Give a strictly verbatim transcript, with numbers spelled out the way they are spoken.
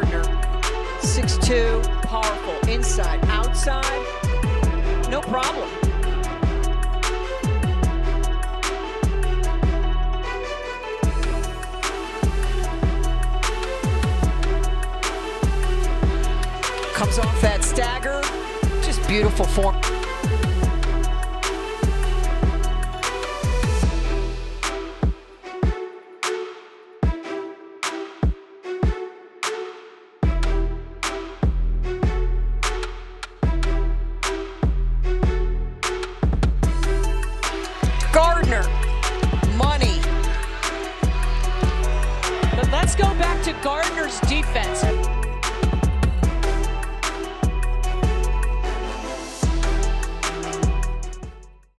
Gardiner. six two, powerful, inside, outside, no problem. Comes off that stagger, just beautiful form. Gardiner, money. But let's go back to Gardiner's defense.